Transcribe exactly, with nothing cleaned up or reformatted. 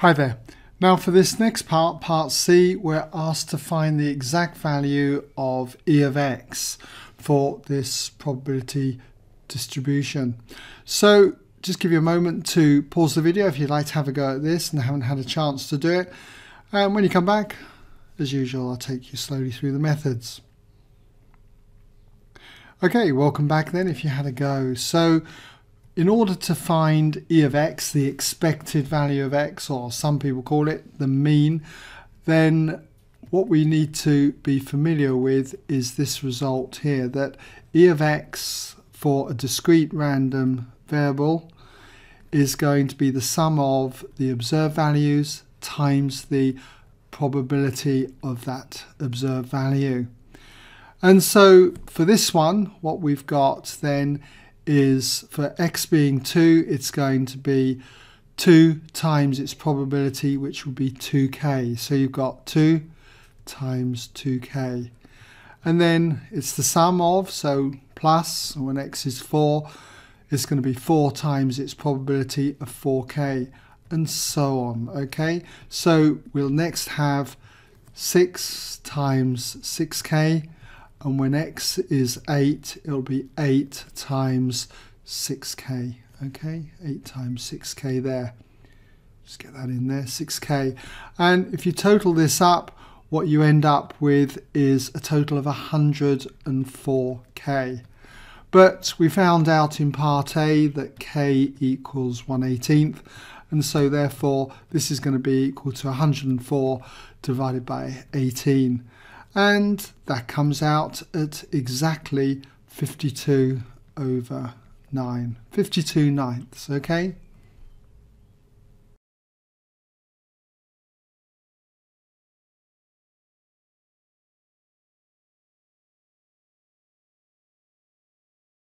Hi there. Now for this next part, part C, we're asked to find the exact value of E of X for this probability distribution. So just give you a moment to pause the video if you'd like to have a go at this and haven't had a chance to do it. And when you come back, as usual, I'll take you slowly through the methods. Okay, welcome back then if you had a go. So in order to find E of X, the expected value of X, or some people call it the mean, then what we need to be familiar with is this result here, that E of X for a discrete random variable is going to be the sum of the observed values times the probability of that observed value. And so for this one, what we've got then is for X being two, it's going to be two times its probability, which would be two K. So you've got two times two K. And then it's the sum of, so plus, and when X is four, it's going to be four times its probability of four K, and so on. Okay, so we'll next have six times six K. And when X is eight, it'll be eight times six K. Okay, eight times six K there. Just get that in there, six K. And if you total this up, what you end up with is a total of one hundred and four K. But we found out in part A that K equals one eighteenth. And so therefore, this is going to be equal to one hundred and four divided by eighteen. And that comes out at exactly fifty-two over nine, fifty-two ninths, okay?